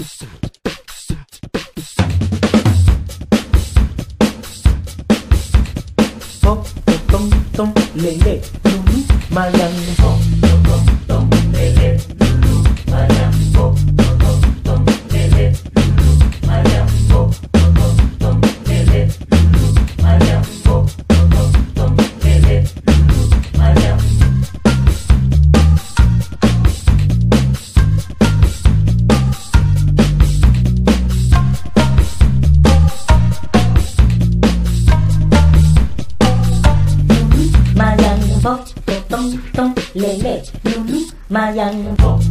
Tom lele lulu malambo tom lele lulu malambo tom lele lulu malambo tom lele lulu malambo tom lele lulu malambo. Tom lele lulu malambo tom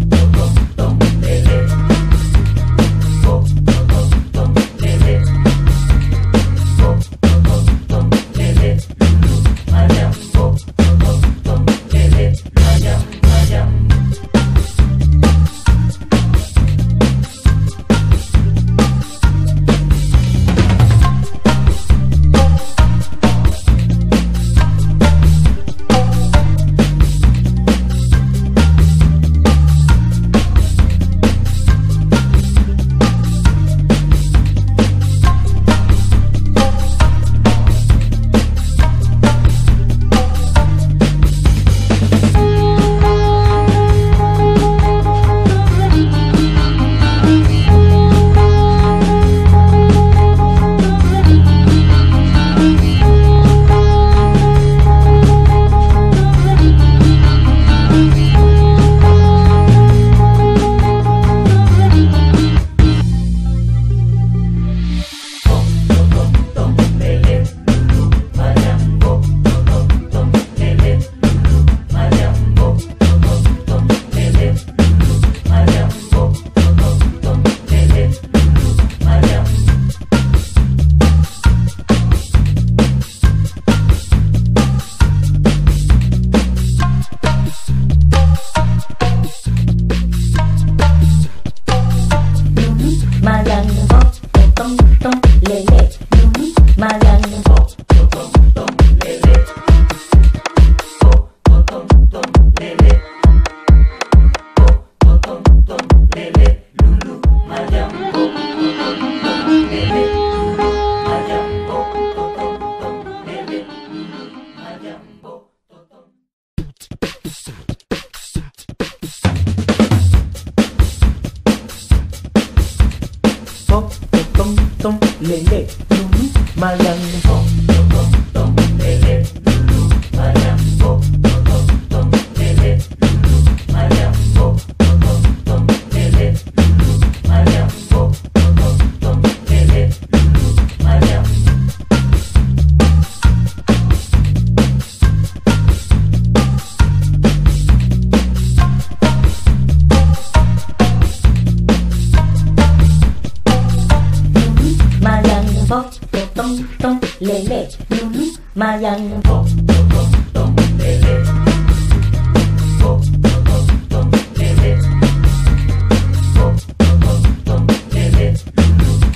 lele tom lele tom lele lulu malambo tom lele malambo. Tom lele lulu malambo tom lele lulu malambo tom lele lulu malambo tom lele lulu malambo tom lele lulu malambo. Tom lele lulu malambo tom lele tom lele tom lele lulu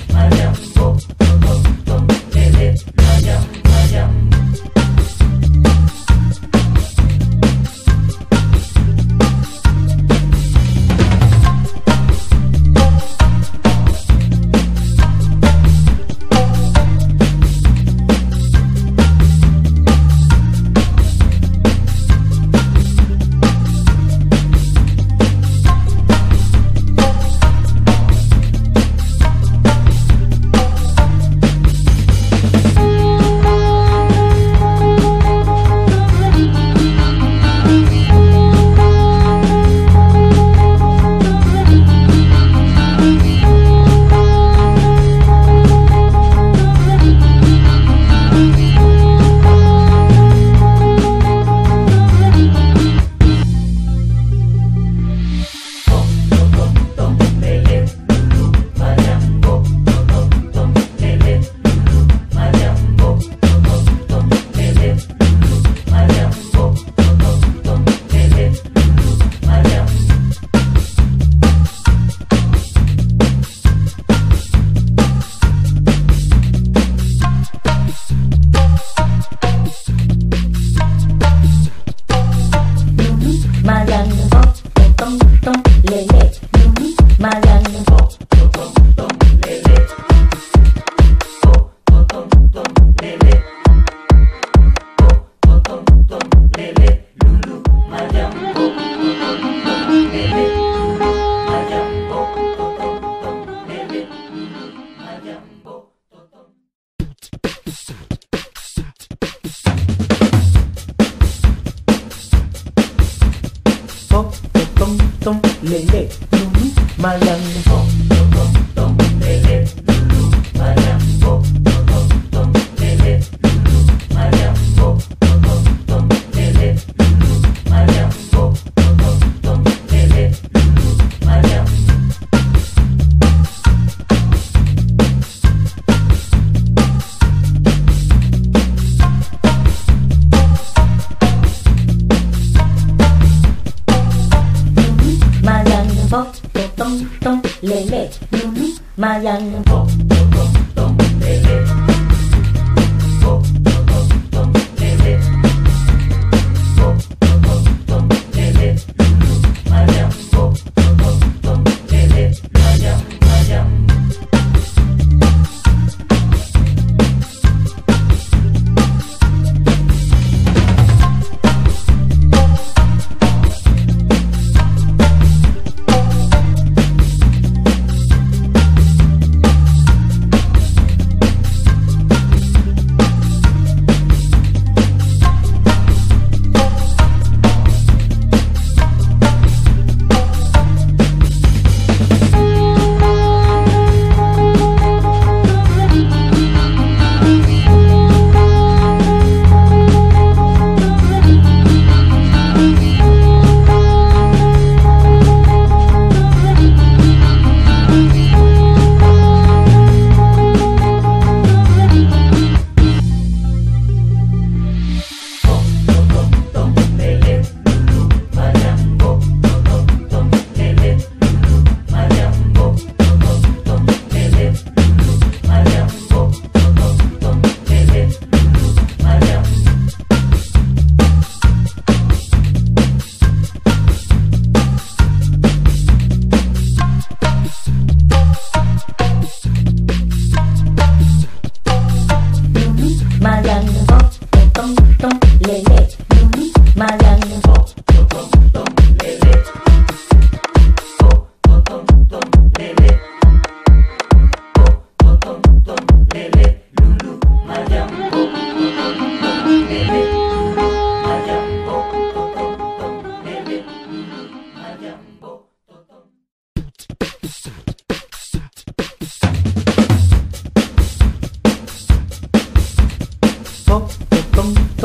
malambo tom lele malambo. Tom, tom,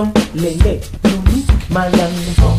tom, lele, malandro.